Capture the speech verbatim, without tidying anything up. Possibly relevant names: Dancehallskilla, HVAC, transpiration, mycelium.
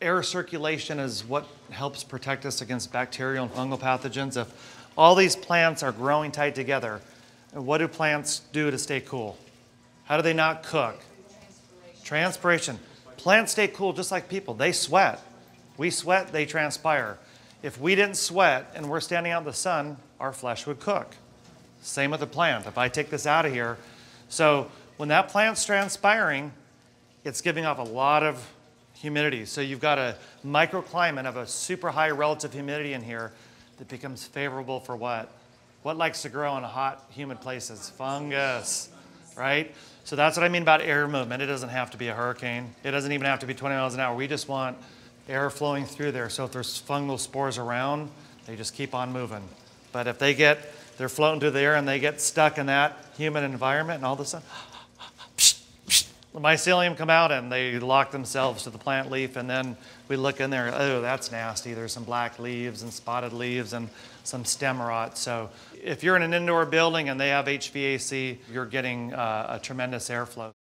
air circulation is what helps protect us against bacterial and fungal pathogens. If all these plants are growing tight together, what do plants do to stay cool? How do they not cook? Transpiration. Transpiration. Plants stay cool just like people. They sweat. We sweat, they transpire. If we didn't sweat and we're standing out in the sun, our flesh would cook. Same with the plant. If I take this out of here, so when that plant's transpiring, it's giving off a lot of humidity. So you've got a microclimate of a super high relative humidity in here that becomes favorable for what? What likes to grow in hot, humid places? Fungus, right? So that's what I mean about air movement. It doesn't have to be a hurricane. It doesn't even have to be twenty miles an hour. We just want air flowing through there. So if there's fungal spores around, they just keep on moving. But if they get, they're floating through the air and they get stuck in that humid environment and all of a sudden, the mycelium come out and they lock themselves to the plant leaf, and then we look in there, oh, that's nasty. There's some black leaves and spotted leaves and some stem rot. So if you're in an indoor building and they have H V A C, you're getting uh, a tremendous airflow.